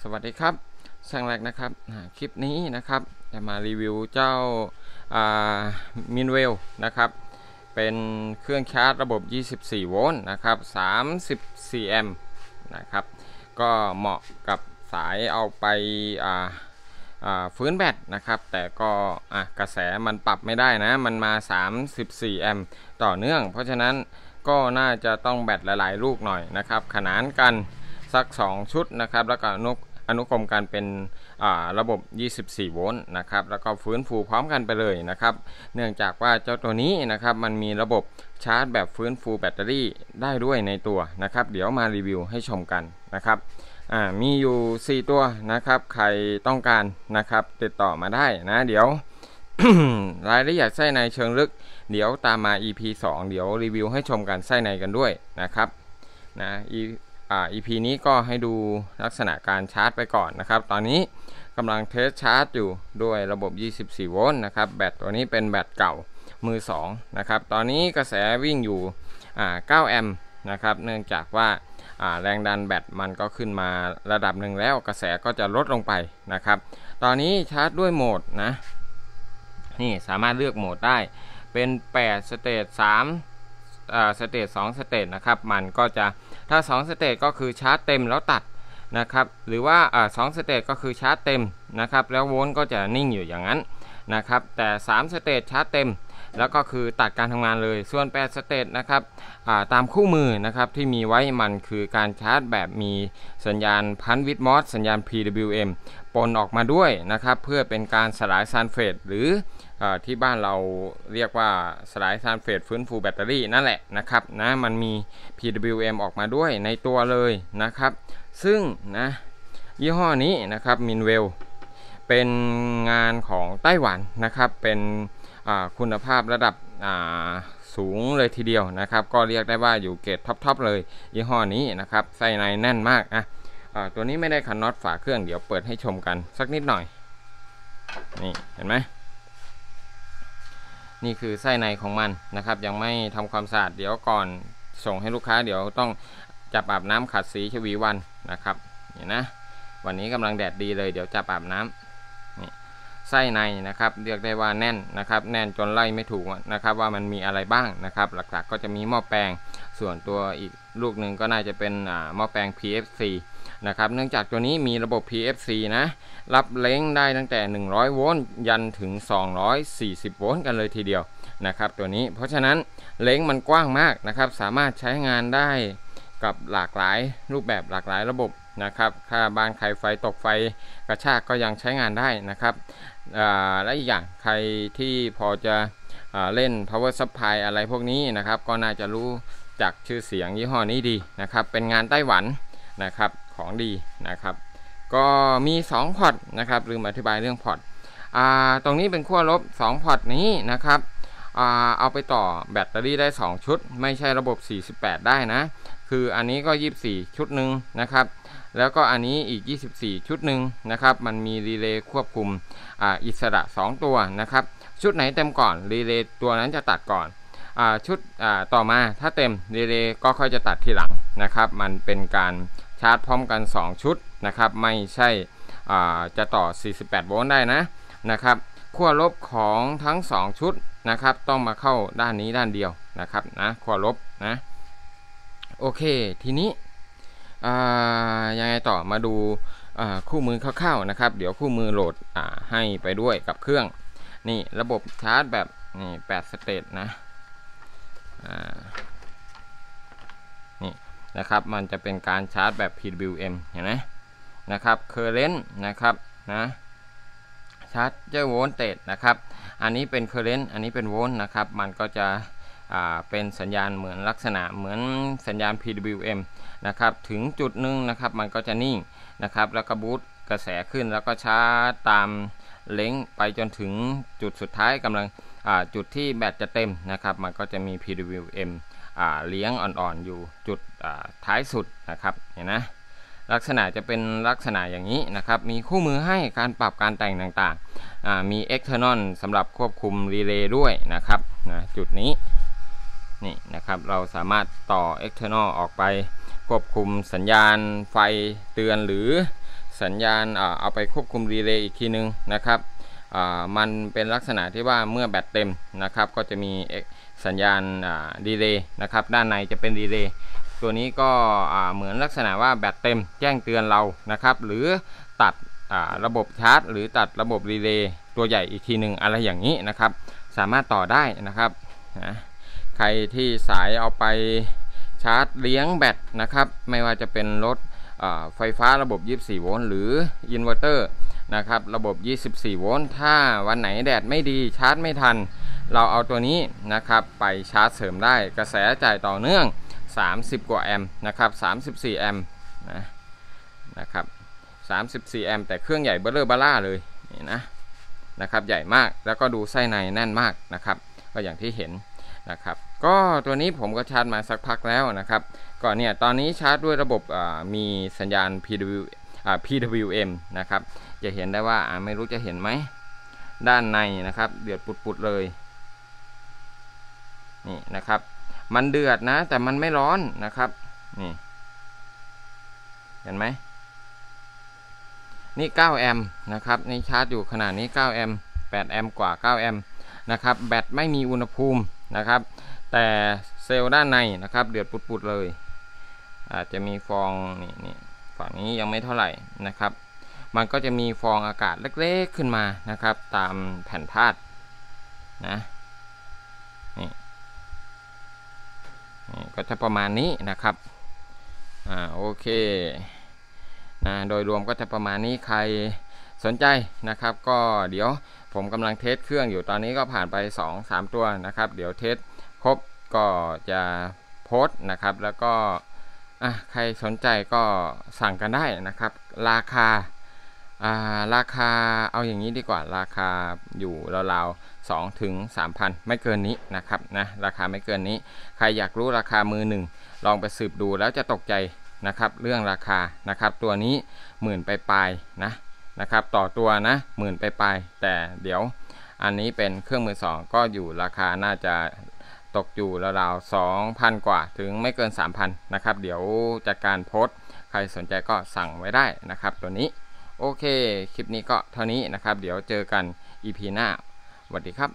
สวัสดีครับช่างแรกนะครับคลิปนี้นะครับจะมารีวิวเจ้ามินเวลนะครับเป็นเครื่องชาร์จระบบ24โวลต์นะครับ34แอมป์นะครับก็เหมาะกับสายเอาไปฟื้นแบตนะครับแต่ก็กระแสมันปรับไม่ได้นะมันมา34แอมป์ต่อเนื่องเพราะฉะนั้นก็น่าจะต้องแบตหลายๆลูกหน่อยนะครับขนานกันสัก2ชุดนะครับแล้วก็อนุกรมการเป็นระบบ24โวลต์นะครับแล้วก็ฟื้นฟูพร้อมกันไปเลยนะครับเนื่องจากว่าเจ้าตัวนี้นะครับมันมีระบบชาร์จแบบฟื้นฟูแบตเตอรี่ได้ด้วยในตัวนะครับเดี๋ยวมารีวิวให้ชมกันนะครับมีอยู่4ตัวนะครับใครต้องการนะครับติดต่อมาได้นะเดี๋ยว รายละเอียดไส้ในเชิงลึกเดี๋ยวตามมา EP 2 เดี๋ยวรีวิวให้ชมกันไส้ในกันด้วยนะครับนะ EP นี้ก็ให้ดูลักษณะการชาร์จไปก่อนนะครับตอนนี้กำลังเทสชาร์จอยู่ด้วยระบบ24โวลต์นะครับแบตตัวนี้เป็นแบตเก่ามือ2นะครับตอนนี้กระแสวิ่งอยู่9แอมป์นะครับเนื่องจากว่าแรงดันแบตมันก็ขึ้นมาระดับหนึ่งแล้วกระแสก็จะลดลงไปนะครับตอนนี้ชาร์จด้วยโหมดนะนี่สามารถเลือกโหมดได้เป็น8สเตจ3สเตจ2สเตจนะครับมันก็จะถ้า2สเตจก็คือชาร์จเต็มแล้วตัดนะครับหรือว่า2สเตจก็คือชาร์จเต็มนะครับแล้วโวลต์ก็จะนิ่งอยู่อย่างนั้นนะครับแต่3สเตจชาร์จเต็มแล้วก็คือตัดการทำงานเลยส่วน8สเตจนะครับตามคู่มือนะครับที่มีไว้มันคือการชาร์จแบบมีสัญญาณพันวิดมอสสัญญาณ PWM ปนออกมาด้วยนะครับเพื่อเป็นการสลายซัลเฟตหรือที่บ้านเราเรียกว่าสลายซัลเฟตฟื้นฟูแบตเตอรี่นั่นแหละนะครับนะมันมี PWM ออกมาด้วยในตัวเลยนะครับซึ่งนะยี่ห้อนี้นะครับมินเวลเป็นงานของไต้หวันนะครับเป็นคุณภาพระดับสูงเลยทีเดียวนะครับก็เรียกได้ว่าอยู่เกรดท็อปๆเลยยี่ห้อนี้นะครับไส้ในแน่นมากนะตัวนี้ไม่ได้ขันน็อตฝาเครื่องเดี๋ยวเปิดให้ชมกันสักนิดหน่อยนี่เห็นไหมนี่คือไส้ในของมันนะครับยังไม่ทำความสะอาดเดี๋ยวก่อนส่งให้ลูกค้าเดี๋ยวต้องจับอาบน้ำขัดสีชวีวันนะครับนี่นะวันนี้กำลังแดดดีเลยเดี๋ยวจับอาบน้ำไส้ในนะครับเรียกได้ว่าแน่นนะครับแน่นจนไล่ไม่ถูกนะครับว่ามันมีอะไรบ้างนะครับหลักๆก็จะมีหม้อแปลงส่วนตัวอีกลูกหนึ่งก็น่าจะเป็นหม้อแปลง PFC นะครับเนื่องจากตัวนี้มีระบบ PFC นะรับเล้งได้ตั้งแต่100โวลต์ยันถึง240โวลต์กันเลยทีเดียวนะครับตัวนี้เพราะฉะนั้นเล้งมันกว้างมากนะครับสามารถใช้งานได้กับหลากหลายรูปแบบหลากหลายระบบนะครับถ้าบ้านใครไฟตกไฟกระชากก็ยังใช้งานได้นะครับและอีกอย่างใครที่พอจะเล่น power supply อะไรพวกนี้นะครับก็น่าจะรู้จากชื่อเสียงยี่ห้อนี้ดีนะครับเป็นงานไต้หวันนะครับของดีนะครับก็มี2พอร์ตนะครับลืมอธิบายเรื่องพอร์ตตรงนี้เป็นขั้วลบ2พอร์ตนี้นะครับเอาไปต่อแบตเตอรี่ได้2ชุดไม่ใช่ระบบ48ได้นะคืออันนี้ก็24ชุดหนึ่งนะครับแล้วก็อันนี้อีก24ชุดหนึ่งนะครับมันมีรีเลย์ควบคุมอิสระ2ตัวนะครับชุดไหนเต็มก่อนรีเลย์ตัวนั้นจะตัดก่อนชุดต่อมาถ้าเต็มรีเลย์ก็ค่อยจะตัดทีหลังนะครับมันเป็นการชาร์จพร้อมกัน2ชุดนะครับไม่ใช่จะต่อ48โวลต์ได้นะนะครับขั้วลบของทั้ง2ชุดนะครับต้องมาเข้าด้านนี้ด้านเดียวนะครับนะขั้วลบนะโอเคทีนี้ยังไงต่อมาดูคู่มือคร่าวๆนะครับเดี๋ยวคู่มือโหลดให้ไปด้วยกับเครื่องนี่ระบบชาร์จแบบนี่8สเตจนะนี่นะครับมันจะเป็นการชาร์จแบบ PWM เห็นไหมนะครับเคอร์เรนต์นะครับนะชาร์จด้วยโวลต์เตจนะครับอันนี้เป็นเคอร์เรนต์อันนี้เป็นโวลต์นะครับมันก็จะเป็นสัญญาณเหมือนลักษณะเหมือนสัญญาณ PWM นะครับถึงจุดหนึ่งนะครับมันก็จะนิ่งนะครับแล้วก็บูตกระแสขึ้นแล้วก็ชาร์จตามเล้งไปจนถึงจุดสุดท้ายกำลังจุดที่แบตจะเต็มนะครับมันก็จะมี PWM เลี้ยงอ่อนๆอยู่จุดท้ายสุดนะครับเห็นนะลักษณะจะเป็นลักษณะอย่างนี้นะครับมีคู่มือให้การปรับการแต่งต่างๆมี external สำหรับควบคุมรีเลย์ด้วยนะครับนะจุดนี้นี่นะครับเราสามารถต่อ external ออกไปควบคุมสัญญาณไฟเตือนหรือ สัญญาณเอาไปควบคุมรีเลย์อีกทีนึงนะครับมันเป็นลักษณะที่ว่าเมื่อแบตเต็มนะครับก็จะมีสัญญาณรีเลย์นะครับด้านในจะเป็นรีเลย์ตัวนี้ก็เหมือนลักษณะว่าแบตเต็มแจ้งเตือนเรานะครับหรือตัดระบบชาร์จหรือตัดระบบรีเลย์ตัวใหญ่อีกทีหนึ่งอะไรอย่างนี้นะครับสามารถต่อได้นะครับใครที่สายเอาไปชาร์จเลี้ยงแบตนะครับไม่ว่าจะเป็นรถไฟฟ้าระบบ24โวลต์หรืออินเวอร์เตอร์นะครับระบบ24โวลต์ถ้าวันไหนแดดไม่ดีชาร์จไม่ทันเราเอาตัวนี้นะครับไปชาร์จเสริมได้กระแสจ่ายต่อเนื่อง30กว่าแอมป์นะครับ34แอมป์นะครับ34แอมป์แต่เครื่องใหญ่เบ้อเร่อบ้าล่าเลยนี่นะครับใหญ่มากแล้วก็ดูไส้ในแน่นมากนะครับก็อย่างที่เห็นนะครับก็ตัวนี้ผมก็ชาร์จมาสักพักแล้วนะครับก่อนเนี่ยตอนนี้ชาร์จด้วยระบบมีสัญญาณ PWM นะครับจะเห็นได้ว่าไม่รู้จะเห็นไหมด้านในนะครับเดือดปุดๆเลยนี่นะครับมันเดือดนะแต่มันไม่ร้อนนะครับนี่เห็นไหมนี่9แอมป์นะครับในชาร์จอยู่ขนาดนี้9แอมป์8แอมป์กว่า9แอมป์นะครับแบตไม่มีอุณหภูมินะครับแต่เซลล์ด้านในนะครับเดือดปุดๆเลยอาจจะมีฟองนี่ฝั่งนี้ยังไม่เท่าไหร่นะครับมันก็จะมีฟองอากาศเล็กๆขึ้นมานะครับตามแผ่นธาตุนะนี่ก็จะประมาณนี้นะครับโอเคนะโดยรวมก็จะประมาณนี้ใครสนใจนะครับก็เดี๋ยวผมกำลังเทสเครื่องอยู่ตอนนี้ก็ผ่านไป 2-3 ตัวนะครับเดี๋ยวเทสครบก็จะโพสต์นะครับแล้วก็ใครสนใจก็สั่งกันได้นะครับราคาเอาอย่างนี้ดีกว่าราคาอยู่ราวๆ 2-3,000 ไม่เกินนี้นะครับนะราคาไม่เกินนี้ใครอยากรู้ราคามือหนึ่งลองไปสืบดูแล้วจะตกใจนะครับเรื่องราคานะครับตัวนี้10,000ไปปลายนะครับต่อตัวนะ10,000ไปปลายแต่เดี๋ยวอันนี้เป็นเครื่องมือสองก็อยู่ราคาน่าจะตกอยู่ราวๆ 2,000 กว่าถึงไม่เกิน 3,000 นะครับเดี๋ยวจากการโพสต์ใครสนใจก็สั่งไว้ได้นะครับตัวนี้โอเคคลิปนี้ก็เท่านี้นะครับเดี๋ยวเจอกัน EP หน้าสวัสดีครับ